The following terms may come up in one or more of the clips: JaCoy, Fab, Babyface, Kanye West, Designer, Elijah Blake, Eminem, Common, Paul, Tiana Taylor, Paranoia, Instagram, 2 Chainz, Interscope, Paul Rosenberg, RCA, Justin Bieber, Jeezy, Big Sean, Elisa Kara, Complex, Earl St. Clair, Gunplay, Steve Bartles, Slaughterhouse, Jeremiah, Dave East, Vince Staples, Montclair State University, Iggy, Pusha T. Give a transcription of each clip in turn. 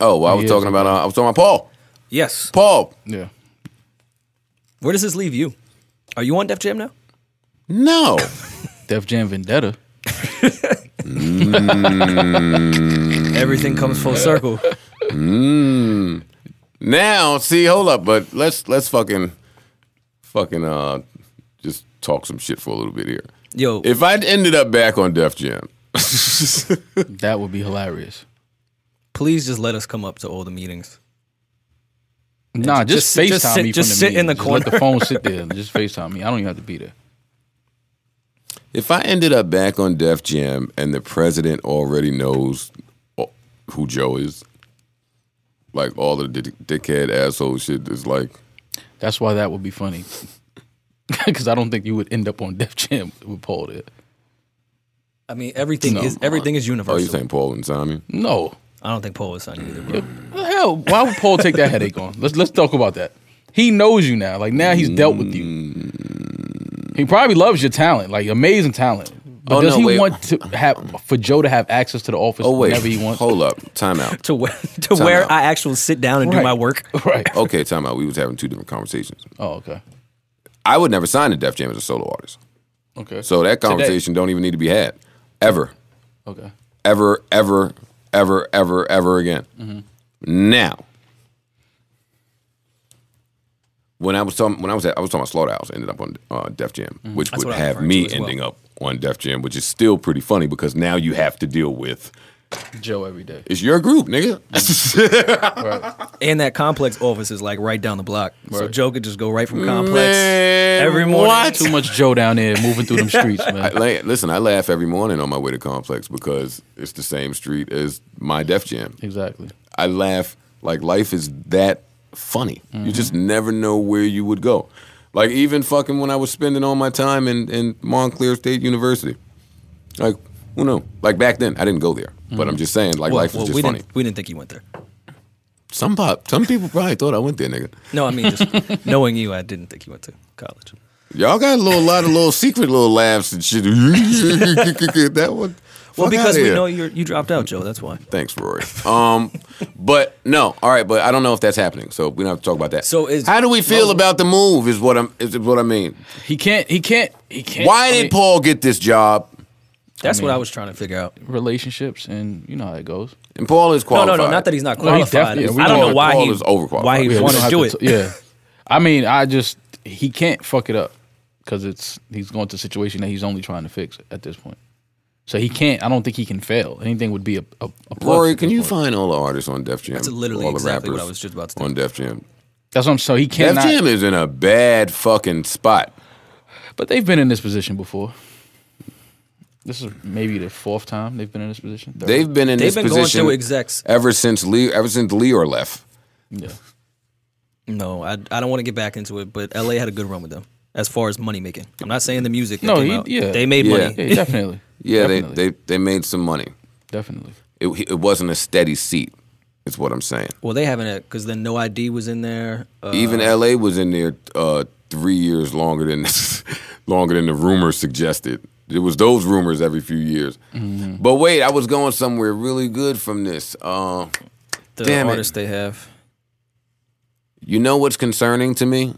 Oh, well, I was talking about Paul. Yes, Paul. Yeah. Where does this leave you? Are you on Def Jam now? No. Def Jam Vendetta. Everything comes full circle. Now, see, hold up, but let's fucking just talk some shit for a little bit here. Yo, if I'd ended up back on Def Jam, that would be hilarious. Please just let us come up to all the meetings. Nah, just FaceTime me. Just sit in the corner. Let the phone sit there. And just FaceTime me. I don't even have to be there. If I ended up back on Def Jam and the president already knows who Joe is, like all the dickhead asshole shit is like. That's why that would be funny. Because I don't think you would end up on Def Jam with Paul there. I mean, everything is universal. Oh, you think Paul wouldn't sign me? No. I don't think Paul would sign you either, bro. Hell, why would Paul take that headache on? Let's talk about that. He knows you now. Like, now he's dealt with you. He probably loves your talent, like amazing talent. But does he want Joe to have access to the office whenever he wants? Hold up. Time out. to where I actually sit down and do my work? Right. Okay, time out. We was having two different conversations. Oh, okay. I would never sign to Def Jam as a solo artist. Okay. So that conversation don't even need to be had. Ever. Okay. Ever, ever, ever, ever, ever again. Mm-hmm. Now, when I was talking about Slaughterhouse, ended up on Def Jam, mm-hmm. which would have me ending up on Def Jam, which is still pretty funny because now you have to deal with Joe every day. It's your group, nigga. Right. And that Complex office is like right down the block, right. So Joe could just go right from Complex every morning. What? Too much Joe down there moving through them streets, man. Listen, I laugh every morning on my way to Complex because it's the same street as my Def Jam. Exactly. I laugh like life is that funny. Mm-hmm. You just never know where you would go. Like even fucking when I was spending all my time in Montclair State University, like. Who knew? Like back then, I didn't go there. Mm-hmm. But I'm just saying, like life was just funny. We didn't think you went there. Some people probably thought I went there, nigga. No, I mean, just knowing you, I didn't think you went to college. Y'all got a lot of little secret little laughs and shit. That one. Well, because we know you dropped out, Joe. That's why. Thanks, Rory. But no, all right. But I don't know if that's happening, so we don't have to talk about that. So, how do we feel about the move? Is what I mean. He can't. Why did Paul get this job? That's what I was trying to figure out. Relationships, and you know how it goes. And Paul is qualified. No, not that he's not qualified. Well, I don't know why Paul is overqualified. Why he wanted to do it. Yeah, I mean, he can't fuck it up because he's going to a situation that he's only trying to fix at this point. So he can't. I don't think he can fail. Anything would be a plus. Rory, can you find all the artists on Def Jam? That's literally exactly what I was just about to say. On Def Jam. That's what I'm saying. He can't. Def Jam is in a bad fucking spot. But they've been in this position before. This is maybe the fourth time they've been in this position. They've been in this position going through execs ever since Leor left. Yeah. No, I don't want to get back into it, but LA had a good run with them as far as money making. I'm not saying the music. They made money. Yeah, definitely. Yeah, definitely. They made some money. Definitely. It wasn't a steady seat. Is what I'm saying. Well, they haven't, because then No ID was in there. Even LA was in there 3 years longer than the rumors suggested. It was those rumors every few years. Mm-hmm. But wait, I was going somewhere really good from this. The artists they have. You know what's concerning to me?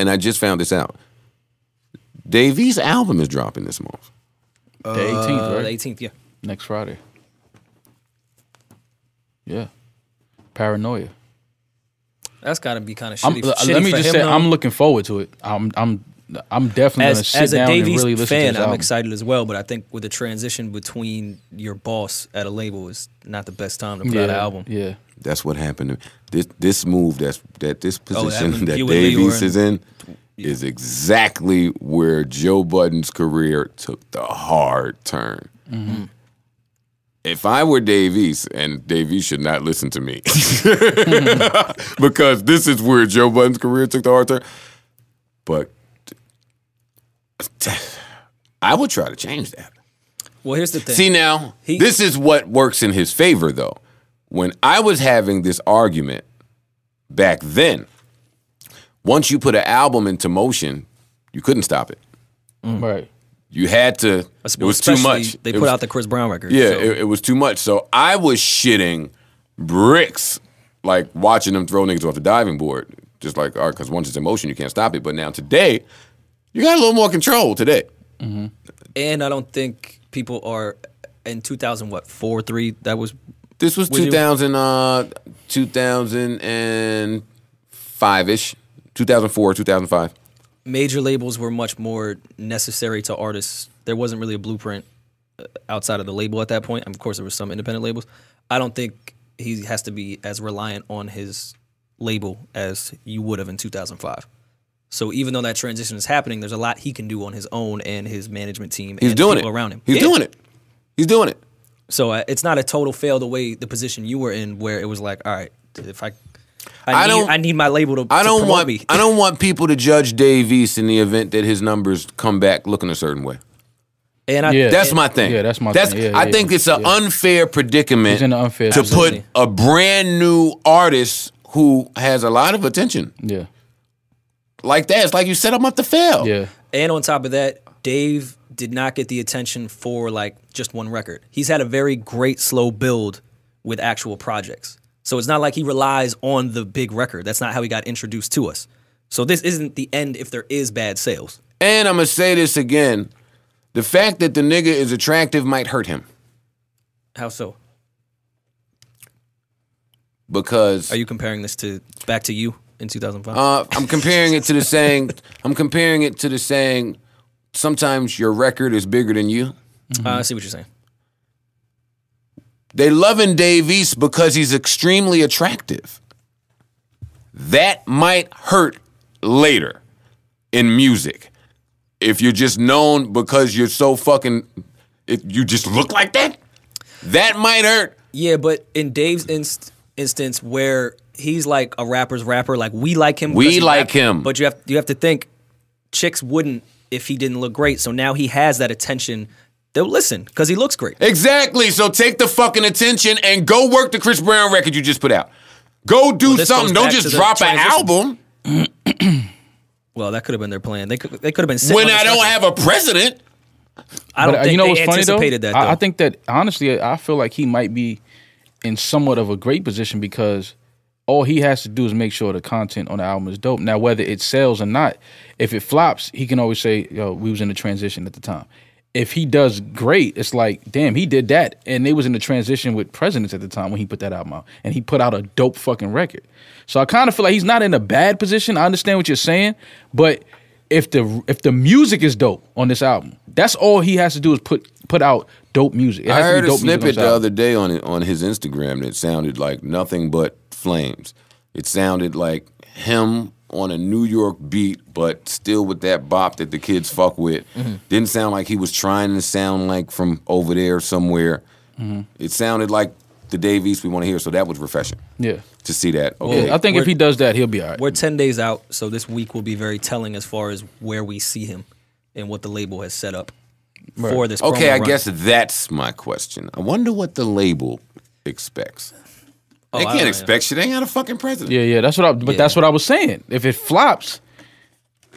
And I just found this out. Dave East's album is dropping this month. The 18th, right? The 18th, yeah. Next Friday. Yeah. Paranoia. That's got to be kind of shitty. Let me just say, I'm looking forward to it. I'm definitely going to sit down and really listen to this album. I'm excited as well, but I think with the transition between your boss at a label is not the best time to put out an album. Yeah, that's what happened to me. This move, this position that Dave East is in, is exactly where Joe Budden's career took the hard turn. Mm-hmm. If I were Dave East, and Dave East should not listen to me, because this is where Joe Budden's career took the hard turn, but I would try to change that. Well, here's the thing. See now, this is what works in his favor, though. When I was having this argument back then, once you put an album into motion, you couldn't stop it. Mm. Right. you had to, it was too much. They put out the Chris Brown record. Yeah, so it was too much. So I was shitting bricks, like watching them throw niggas off the diving board. Just like, all right, because once it's in motion, you can't stop it. But now today, you got a little more control today. Mm-hmm. And I don't think people are, in 2000, what, 4, 3, that was? This was 2005-ish, 2004, 2005. Major labels were much more necessary to artists. There wasn't really a blueprint outside of the label at that point. Of course, there were some independent labels. I don't think he has to be as reliant on his label as you would have in 2005. So even though that transition is happening, there's a lot he can do on his own and his management team and the people around him. He's doing it. He's doing it. So it's not a total fail the way the position you were in, where it was like, all right, if I need my label to promote me. I don't want people to judge Dave East in the event that his numbers come back looking a certain way. And that's my thing. Yeah, that's my thing. Yeah, I think it's an unfair predicament to put a brand new artist who has a lot of attention. Yeah. Like that. It's like you set him up to fail. Yeah. And on top of that, Dave did not get the attention for like just one record. He's had a very great slow build with actual projects. So it's not like he relies on the big record. That's not how he got introduced to us. So this isn't the end if there is bad sales. And I'm going to say this again. The fact that the nigga is attractive might hurt him. How so? Because... Are you comparing this to back to you in 2005? I'm comparing it to the saying... I'm comparing it to the saying, sometimes your record is bigger than you. Mm-hmm. I see what you're saying. They loving Dave East because he's extremely attractive. That might hurt later in music. If you're just known because you're so fucking, if you just look like that, that might hurt. Yeah, but in Dave's instance where he's like a rapper's rapper, like we like him. We like him. But you have to think, chicks wouldn't if he didn't look great. So now he has that attention. They'll listen, because he looks great. Exactly. So take the fucking attention and go work the Chris Brown record you just put out. Go do something. Don't just drop an album. Well, that could have been their plan. They could have been sitting on this record. When I don't have a president. I don't think they anticipated that, though. I think that, honestly, I feel like he might be in somewhat of a great position because all he has to do is make sure the content on the album is dope. Now, whether it sells or not, if it flops, he can always say, yo, we was in a transition at the time. If he does great, it's like, damn, he did that. And they was in the transition with presidents at the time when he put that album out. And he put out a dope fucking record. So I kind of feel like he's not in a bad position. I understand what you're saying. But if the music is dope on this album, that's all he has to do is put out dope music. I heard a snippet the other day on his Instagram that sounded like nothing but flames. It sounded like him on a New York beat, but still with that bop that the kids fuck with. Mm-hmm. Didn't sound like he was trying to sound like from over there somewhere. Mm-hmm. It sounded like the Dave East we want to hear, so that was refreshing. Yeah. To see that. Okay. Well, I think if he does that, he'll be all right. We're 10 days out, so this week will be very telling as far as where we see him and what the label has set up for this promo run. I guess that's my question. I wonder what the label expects. They can't expect shit. They ain't got a fucking president. Yeah, that's what. That's what I was saying. If it flops,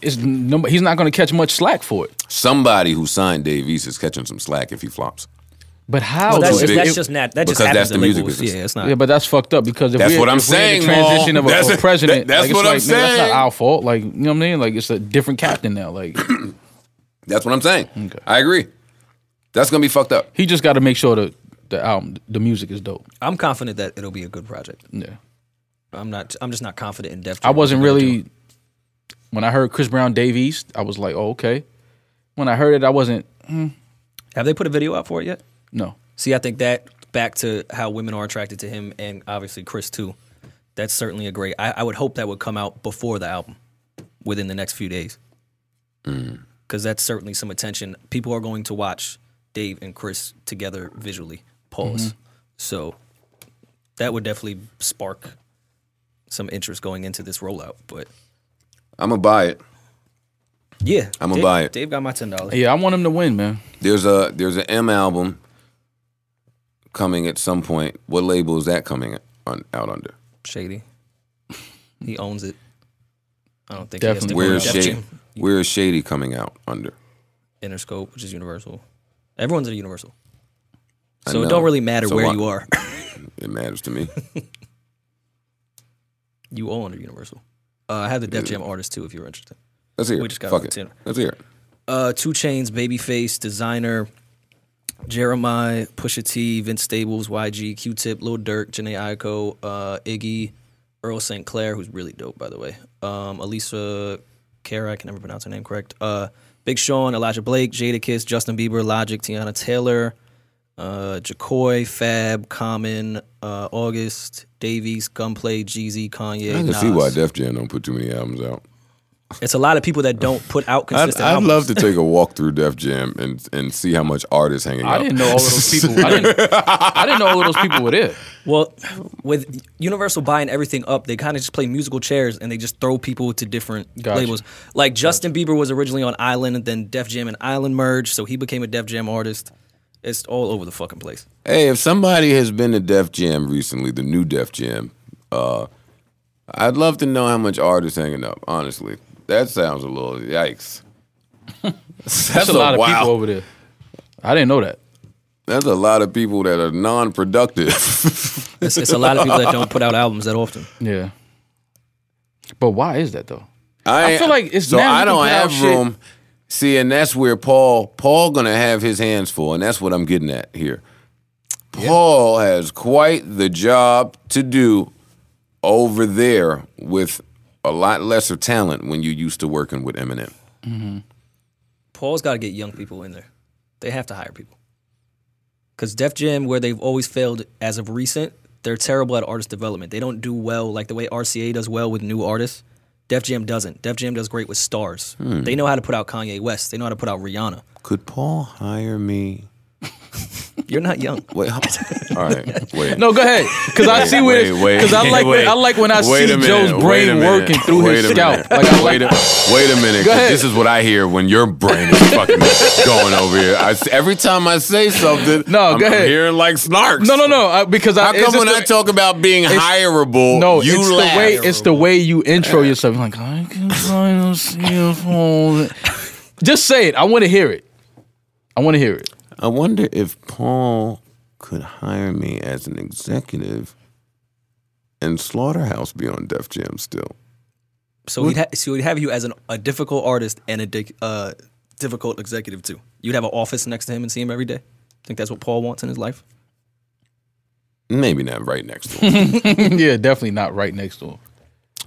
he's not going to catch much slack for it. Somebody who signed Dave East is catching some slack if he flops. But how? Well, that's just the music business. Yeah, it's not. Yeah, but that's fucked up because if we're in the transition of a president. That's what I'm saying. That's not our fault. Like, you know what I mean? Like, it's a different captain now. Like, that's what I'm saying. Okay. I agree. That's gonna be fucked up. He just got to make sure to. The album, the music is dope. I'm confident that it'll be a good project. Yeah, I'm just not confident in Def Jam. I wasn't really. When I heard Chris Brown, Dave East, I was like, oh, okay. When I heard it, I wasn't. Have they put a video out for it yet? No. See, I think that back to how women are attracted to him, and obviously Chris too. That's certainly a great. I would hope that would come out before the album, within the next few days, because that's certainly some attention. People are going to watch Dave and Chris together visually. Pause. Mm-hmm. So that would definitely spark some interest going into this rollout. But I'm gonna buy it. Yeah, I'm gonna buy it. Dave got my $10. Yeah, I want him to win, man. There's an M album coming at some point. What label is that coming out under? Shady. He owns it. I don't think he has to. Where is Shady coming out under? Interscope, which is Universal. Everyone's at a Universal. So it don't really matter where you are. It matters to me. You all under Universal. I have the Def Jam artist too if you're interested. Let's hear it. We just got it. Let's hear it. 2 Chainz, Babyface, Designer, Jeremiah, Pusha T, Vince Staples, YG, Q Tip, Lil Durk, Jene Aiko, Iggy, Earl St. Clair, who's really dope by the way. Elisa Kara, I can never pronounce her name correct. Big Sean, Elijah Blake, Jada Kiss, Justin Bieber, Logic, Tiana Taylor, Jacoy, Fab, Common, August, Davies, Gunplay, Jeezy, Kanye. I can see why Def Jam don't put too many albums out. It's a lot of people that don't put out consistent albums. I'd love to take a walk through Def Jam and see how much art is hanging out. I didn't know all of those people. I didn't know all of those people were there. Well, with Universal buying everything up, they kind of just play musical chairs and they just throw people to different labels. Like Justin Bieber was originally on Island, and then Def Jam and Island merged, so he became a Def Jam artist. It's all over the fucking place. Hey, if somebody has been to Def Jam recently, the new Def Jam, I'd love to know how much art is hanging up, honestly. That sounds a little yikes. That's a lot of people over there. I didn't know that. That's a lot of people that are non-productive. It's a lot of people that don't put out albums that often. Yeah. But why is that, though? I feel like it's so now I don't have room. Shit. See, and that's where Paul gonna have his hands full, and that's what I'm getting at here. Yep. Paul has quite the job to do over there with a lot lesser talent when you're used to working with Eminem. Mm-hmm. Paul's got to get young people in there. They have to hire people. Because Def Jam, where they've always failed as of recent, they're terrible at artist development. They don't do well, like the way RCA does well with new artists. Def Jam doesn't. Def Jam does great with stars. They know how to put out Kanye West. They know how to put out Rihanna. Could Paul hire me? You're not young. Wait, all right. Wait. No, go ahead. Because I see where. Because I like when I see Joe's brain working through his scalp. Like, wait a minute. This is what I hear when your brain is fucking going over here. Every time I say something, I'm hearing like snarks. No. How come when I talk about being hireable, you laugh? It's the way you intro yourself. Like I can find a CFO. Just say it. I want to hear it. I want to hear it. I wonder if Paul could hire me as an executive and Slaughterhouse be on Def Jam still. So he'd have you as a difficult artist and a difficult executive too. You'd have an office next to him and see him every day? Think that's what Paul wants in his life? Maybe not right next to him. Yeah, definitely not right next to him.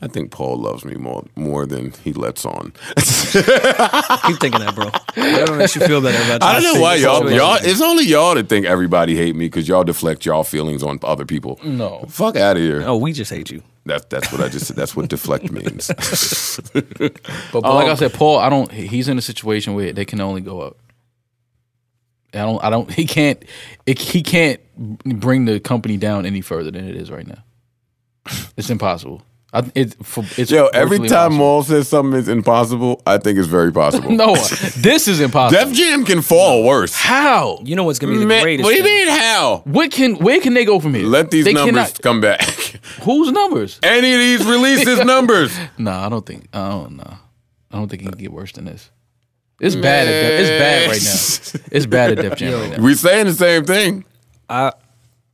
I think Paul loves me more than he lets on. Keep thinking that, bro. That makes you feel better about I don't know why y'all. It's only y'all that think everybody hate me because y'all deflect y'all feelings on other people. No, fuck out of here. Oh, we just hate you. That's what I just said. That's what deflect means. But like I said, Paul, I don't. He's in a situation where they can only go up. I don't. He can't. He can't bring the company down any further than it is right now. It's impossible. Yo, every time Maul says something is impossible, I think it's very possible. No, this is impossible. Def Jam can fall worse. How? You know what's going to be the greatest thing? What do you mean how? Where can they go from here? Let these numbers come back. Whose numbers? Any of these releases numbers. Nah, I don't think it can get worse than this. It's bad. It's bad right now. It's bad at Def Jam right now. We're saying the same thing. I'm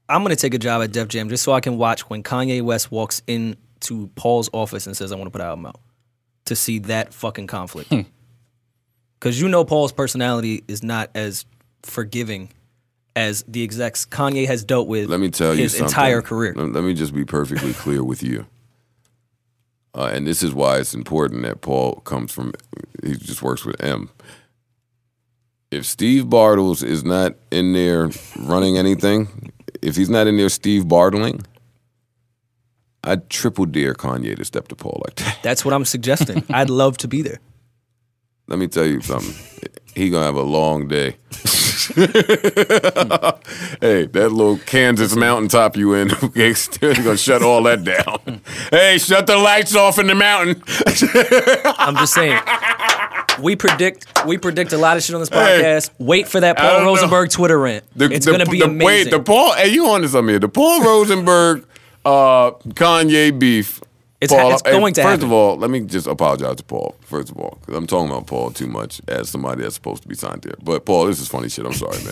going to take a job at Def Jam just so I can watch when Kanye West walks in to Paul's office and says, I want to put an album out, to see that fucking conflict. Because you know Paul's personality is not as forgiving as the execs Kanye has dealt with his entire career. Let me just be perfectly clear with you. And this is why it's important that Paul comes from, he just works with M. If Steve Bartles is not in there running anything, if he's not in there Steve Bartling, I'd triple dare Kanye to step to Paul like that. That's what I'm suggesting. I'd love to be there. Let me tell you something. He gonna have a long day. Hey, that little Kansas mountaintop you in, he's gonna shut all that down. Hey, shut the lights off in the mountain. I'm just saying. We predict a lot of shit on this podcast. Hey, wait for that Paul Rosenberg Twitter rant. It's gonna be amazing. Wait, the Paul. Hey, you on to something here? The Paul Rosenberg. Kanye beef It's going to happen. First of all, let me just apologize to Paul, first of all, because I'm talking about Paul too much as somebody that's supposed to be signed there. But Paul, this is funny shit. I'm sorry, man.